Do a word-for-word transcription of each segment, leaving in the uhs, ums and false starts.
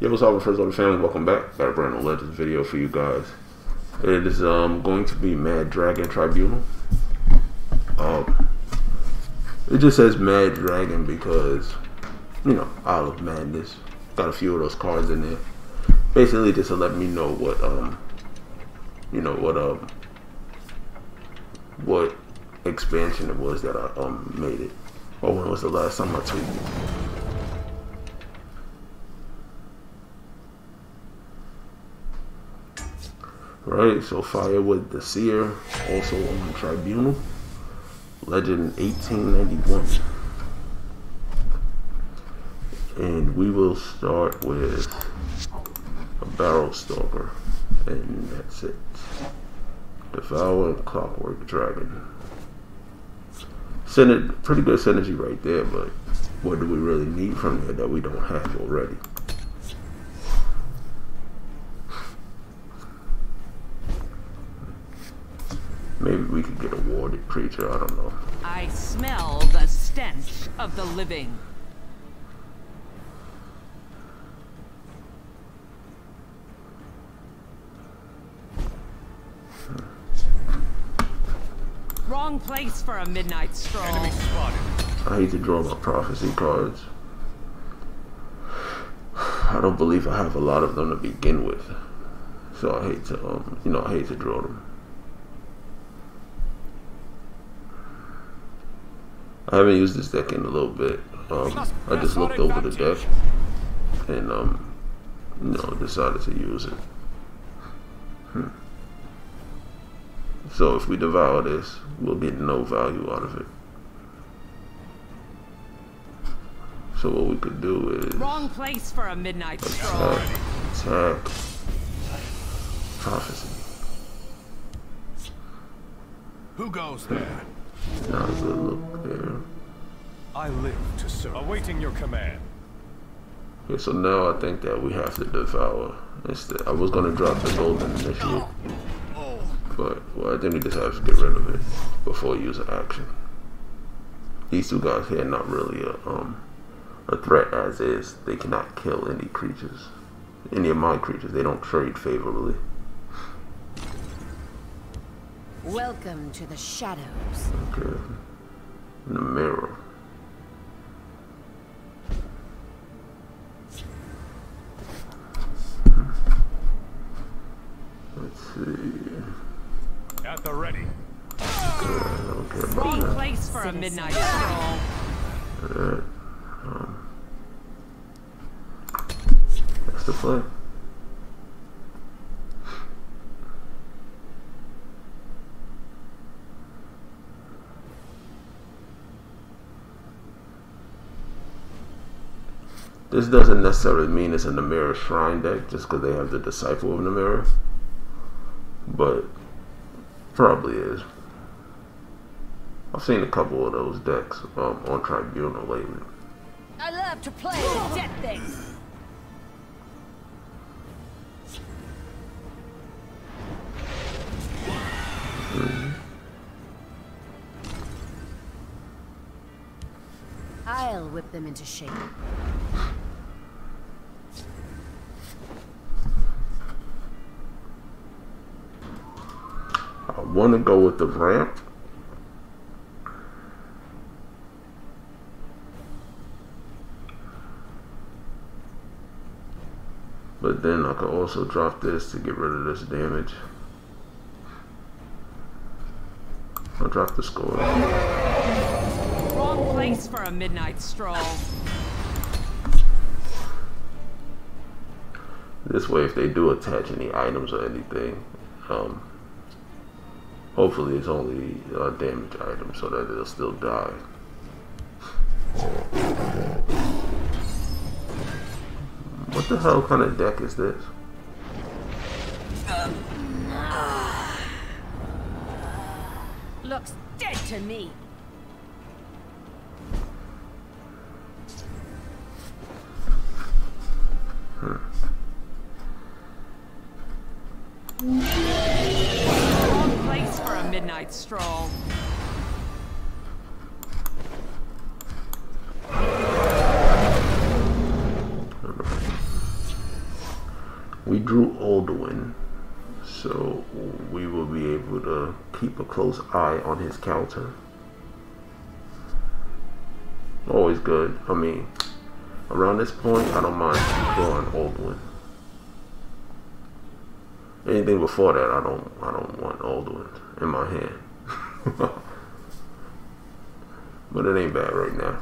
Yo, what's up, my friends, all the family? Welcome back. Got a brand new Legends video for you guys. It is um, going to be Mad Dragon Tribunal. Um, it just says Mad Dragon because, you know, Isle of Madness. Got a few of those cards in there. Basically, just to let me know what, um, you know, what, um, what expansion it was that I um made it, or when was the last time I tweeted it. Right, so Fire with the Seer, also on Tribunal, Legend eighteen ninety-one. And we will start with a Barrel Stalker, and that's it. Devour Clockwork Dragon. Synod, pretty good synergy right there, but what do we really need from there that we don't have already? Maybe we could get a warded creature, I don't know. I smell the stench of the living. Wrong place for a midnight stroll. Enemy spotted. I hate to draw my prophecy cards. I don't believe I have a lot of them to begin with. So I hate to, um, you know, I hate to draw them. I haven't used this deck in a little bit. Um, I just looked over the deck and um, you know, decided to use it. Hmm. So if we devour this, we'll get no value out of it. So what we could do is wrong place for a midnight stroll. Attack, prophecy. Who goes there? Not a good look there. I live to serve. Awaiting your command. Okay, so now I think that we have to devour instead. I was gonna drop the golden initiative, but well, I think we just have to get rid of it before using action. These two guys here are not really a um a threat as is. They cannot kill any creatures, any of my creatures. They don't trade favorably. Welcome to the shadows. Okay. In the mirror. Let's see. At the ready. Okay, I don't care about that. Wrong place for a midnight stroll. Alright. Um, that's the play. This doesn't necessarily mean it's a Namira Shrine deck just because they have the Disciple of Namira, but probably is. I've seen a couple of those decks um, on Tribunal lately. I love to play with death things. Mm-hmm. I'll whip them into shape. I want to go with the ramp. But then I could also drop this to get rid of this damage. I'll drop the score. Wrong place for a midnight stroll. This way, if they do attach any items or anything, um, hopefully it's only uh, damage items so that it'll still die. What the hell kind of deck is this? Looks dead to me. Midnight stroll. Alduin, so we will be able to keep a close eye on his counter. Always good. I mean, around this point, I don't mind drawing Alduin. Anything before that, I don't. I don't want Alduin in my hand. But it ain't bad right now.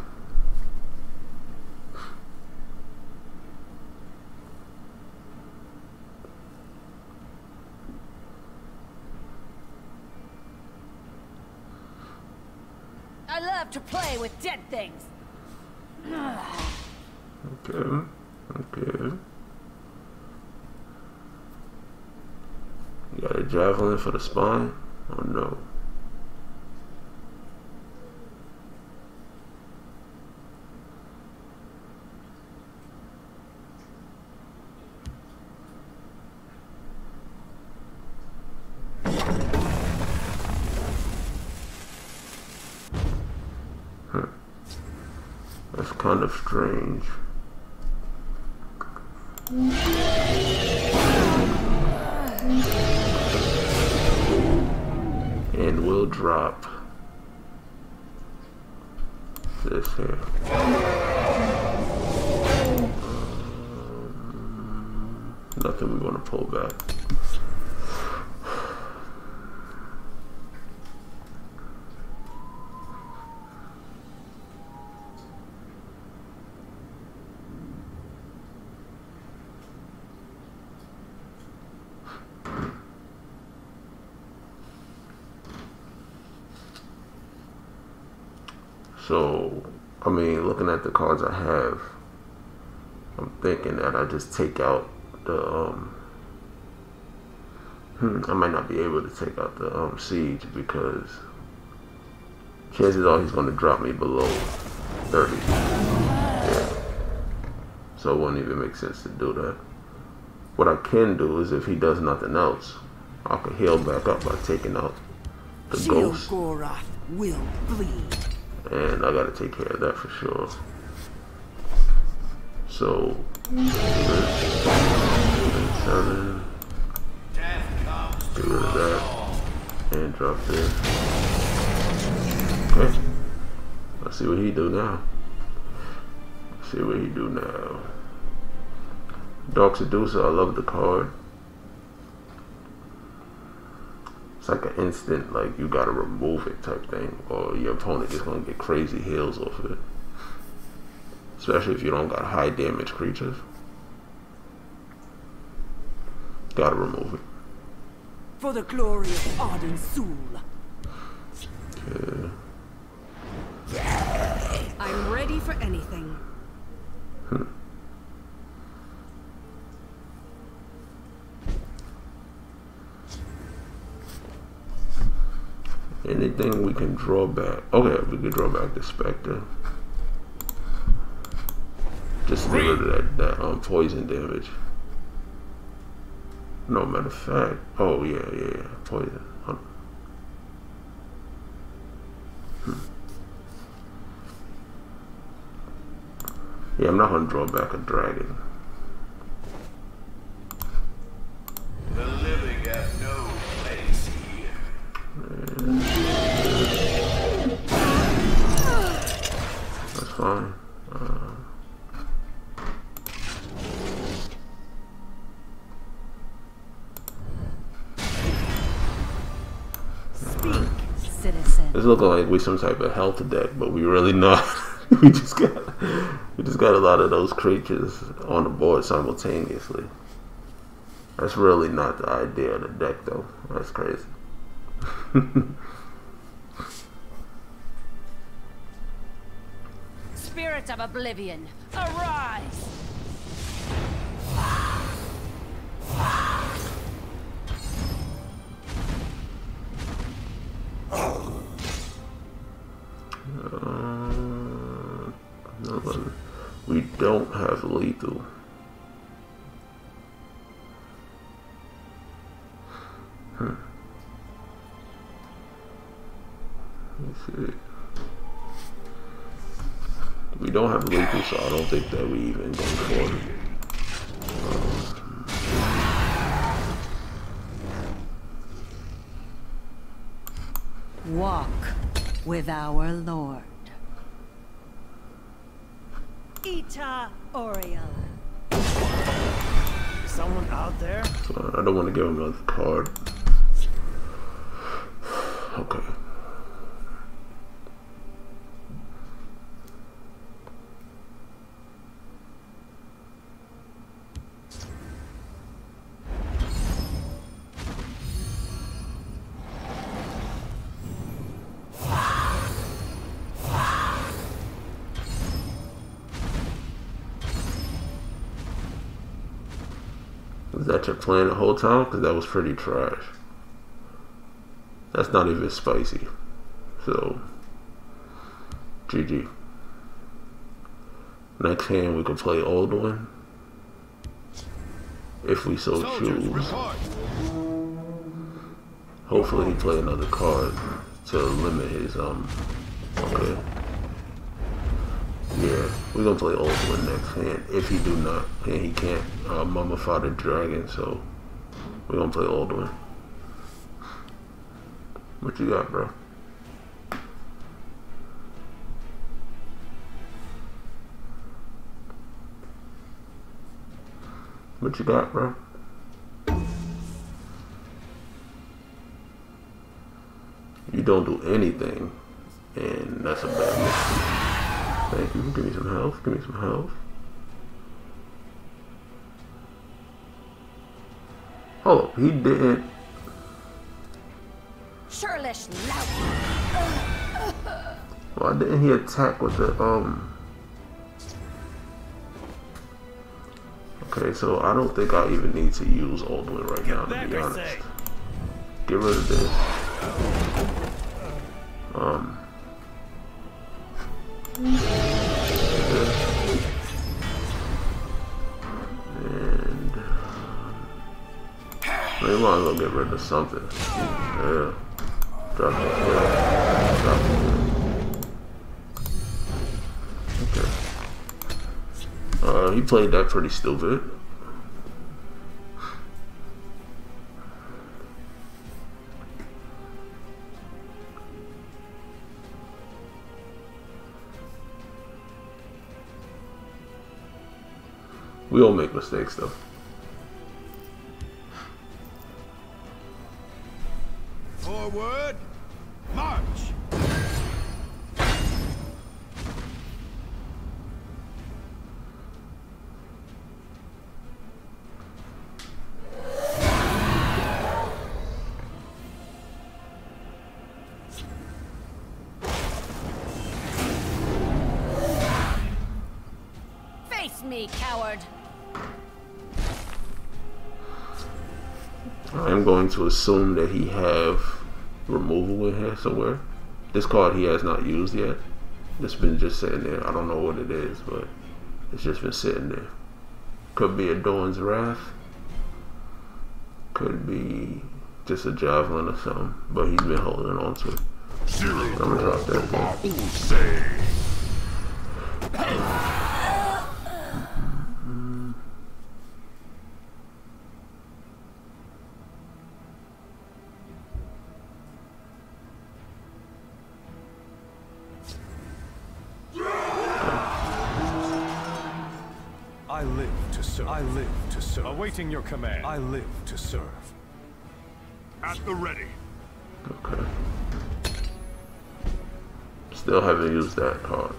I love to play with dead things. Okay. Okay. You got a javelin for the spine? Oh no. Kind of strange. And we'll drop this here. Um, nothing we want to pull back. So, I mean, looking at the cards I have, I'm thinking that I just take out the, um, hmm, I might not be able to take out the um, siege because chances are he's going to drop me below thirty. Yeah. So it wouldn't even make sense to do that. What I can do is if he does nothing else, I can heal back up by taking out the ghost. Geogoroth will bleed. And I gotta take care of that for sure. So, seven. Get rid of that. And drop this. Okay. Let's see what he do now. Let's see what he do now. Dark Seducer, I love the card. Like an instant, like you gotta remove it type thing, or your opponent is gonna get crazy heals off it, especially if you don't got high damage creatures. Gotta remove it for the glory of Arden Sool. Okay. I'm ready for anything. Hmm. Anything we can draw back. Okay, we can draw back the Spectre. Just get rid of that, that um, poison damage. No, matter of fact. Oh, yeah, yeah, yeah. Poison. Huh. Hmm. Yeah, I'm not going to draw back a dragon. The living have no place here. And fine. Uh, Speak, right. Citizen. It's looking like we some type of health deck, but we really not. we just got we just got a lot of those creatures on the board simultaneously. That's really not the idea of the deck, though. That's crazy. Spirit of Oblivion, arise! Uh, no, we don't have lethal. Hmm. Let's see. We don't have lethal, so I don't think that we even go for it. Um, Walk with our Lord. Eta Oriel. Is someone out there? I don't want to give him another card. Okay. That your plan the whole time? Because that was pretty trash. That's not even spicy. So, G G. Next hand we can play Alduin, if we so choose. Hopefully he play another card to limit his um. Okay. Yeah, we're gonna play Alduin next hand. If he do not, and he can't uh, mummify the dragon, so we're gonna play Alduin. What you got, bro? What you got, bro? You don't do anything, and that's a bad mistake. Thank you. Give me some health. Give me some health. Oh, he did. Why didn't he attack with the um? Okay, so I don't think I even need to use Alduin right now, to be honest. Get rid of this. Um. And we might as well get rid of something. Yeah. Drop it. Yeah. Drop it. Okay. Uh, he played that pretty stupid. We all make mistakes though. Forward, march. Face me, coward. I'm going to assume that he have removal in here somewhere. This card he has not used yet. It's been just sitting there. I don't know what it is, but it's just been sitting there. Could be a Dawn's Wrath. Could be just a javelin or something. But he's been holding on to it. I'm gonna drop that again. I live to serve. I live to serve. Awaiting your command. I live to serve. At the ready. Okay. Still haven't used that card.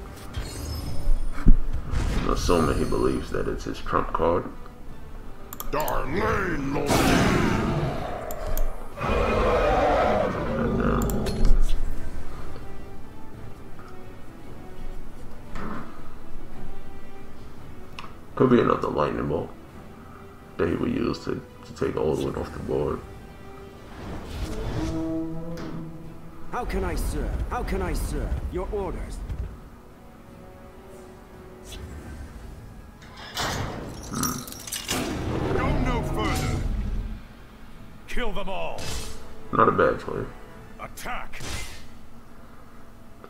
I'm assuming he believes that it's his trump card. Darlene, Lord. And, uh, could be another lightning bolt that he would use to, to take Alduin off the board. How can I serve? How can I serve? Your orders. Hmm. Go no further. Kill them all. Not a bad play. Attack.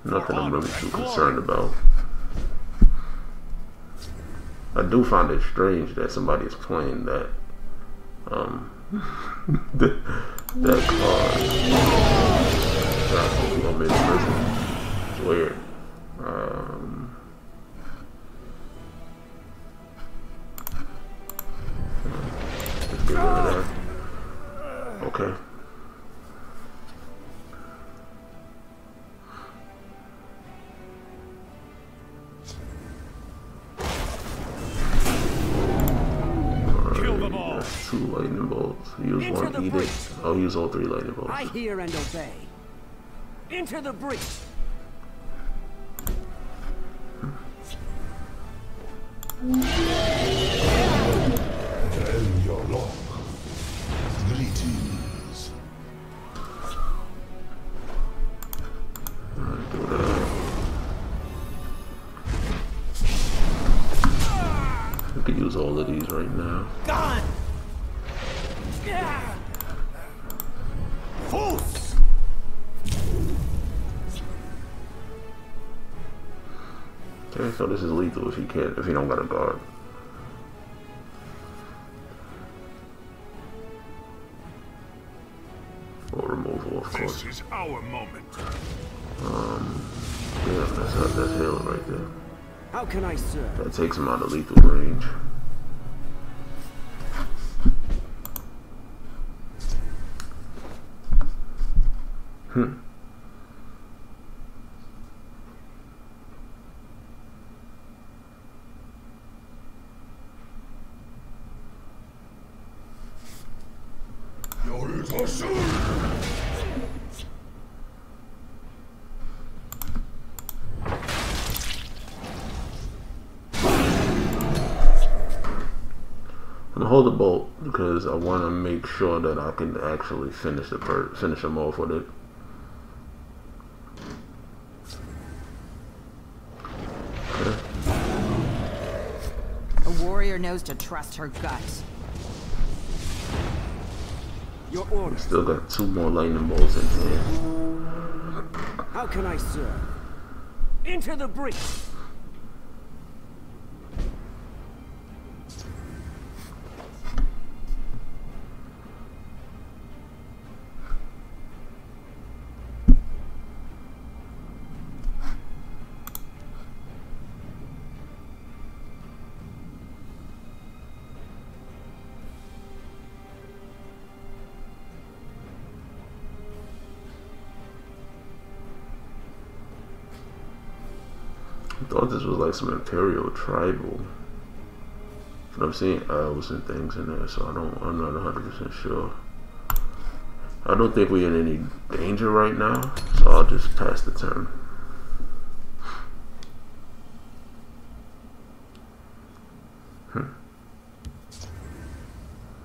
Nothing I'm really too concerned about. I do find it strange that somebody is playing that, um, that, that card. Exactly. I mean, it's, it's weird. Um, let's get rid of that. Okay. Two lightning bolts. Use Into one, eat breach. it. I'll use all three lightning bolts. I hear and obey. Into the breach. Tell your lord. Greetings. Alright, do that. We could use all of these right now. Gone! Fools! Okay, so this is lethal if you can't, if you don't got a guard. Or removal, of course. This is our moment. Um, yeah, that's how, that's healing right there. How can I serve? That takes him out of lethal range. Hmm. I'm gonna hold the bolt because I want to make sure that I can actually finish the per finish him off with it. Knows to trust her guts. Your order. Still got two more lightning bolts in here. How can I serve? Into the breach. Thought this was like some imperial tribal, but I'm seeing owls and things in there, so I don't. I'm not one hundred percent sure. I don't think we're in any danger right now, so I'll just pass the turn. Hmm.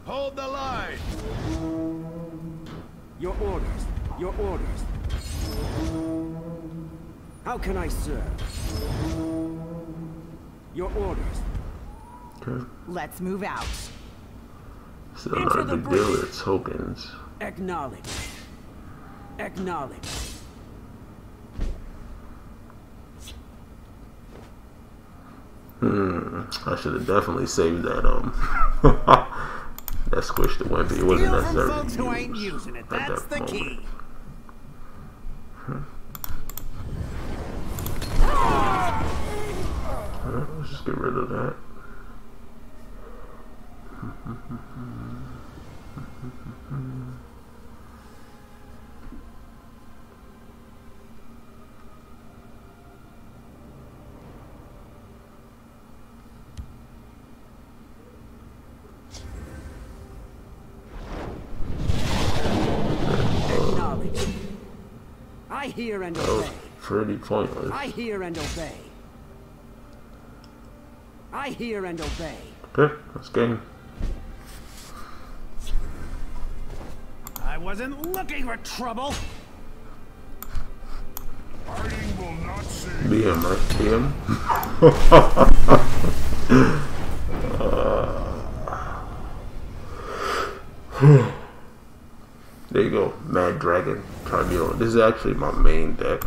Hold the line. Your orders. Your orders. How can I serve? Your orders. Okay. Let's move out. Still not a big deal with tokens. Acknowledge. Acknowledge. Hmm. I should have definitely saved that. Um. That squished the wimpy. It wasn't necessary. Folks who ain't using it. That's the key. Hmm. Let's just get rid of that. Acknowledge. I hear and obey. That was pretty pointless. I hear and obey. I hear and obey. Okay, that's game. I wasn't looking for trouble. Fighting will not save. B M, right? B M. uh, there you go, Mad Dragon Tribunal. This is actually my main deck,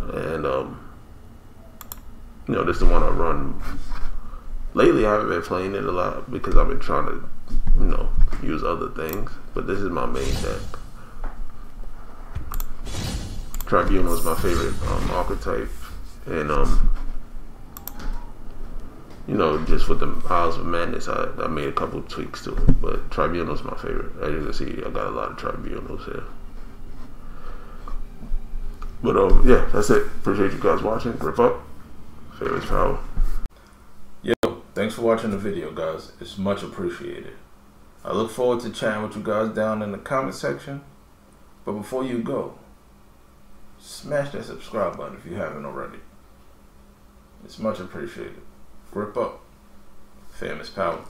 and um. You know, this is the one I run. Lately, I haven't been playing it a lot because I've been trying to, you know, use other things. But this is my main deck. Tribunal is my favorite um, archetype, and um, you know, just with the Isles of Madness, I, I made a couple of tweaks to it, but Tribunal is my favorite. As you can see, I got a lot of Tribunals here. But um, yeah, that's it. Appreciate you guys watching. Rip up. Favorite's power. Yo, thanks for watching the video, guys. It's much appreciated. I look forward to chatting with you guys down in the comment section. But before you go, smash that subscribe button if you haven't already. It's much appreciated. Grip up. Fam is power.